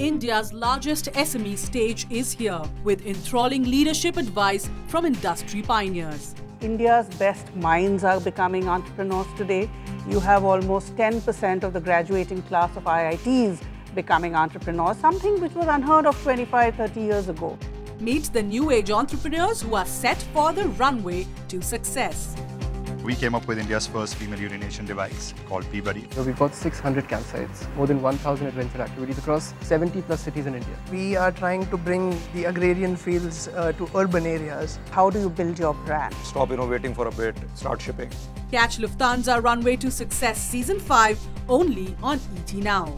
India's largest SME stage is here, with enthralling leadership advice from industry pioneers. India's best minds are becoming entrepreneurs today. You have almost 10% of the graduating class of IITs becoming entrepreneurs, something which was unheard of 25-30 years ago. Meet the new age entrepreneurs who are set for the runway to success. We came up with India's first female urination device called PeeBuddy. So we've got 600 campsites, more than 1,000 adventure activities across 70+ cities in India. We are trying to bring the agrarian fields to urban areas. How do you build your brand? Stop innovating for a bit, start shipping. Catch Lufthansa Runway to Success Season 5 only on ET Now.